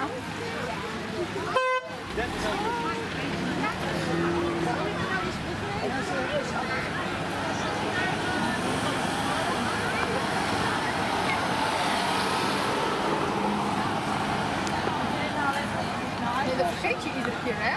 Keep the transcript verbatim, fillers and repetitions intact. Nee, dat vergeet je iedere keer, hè?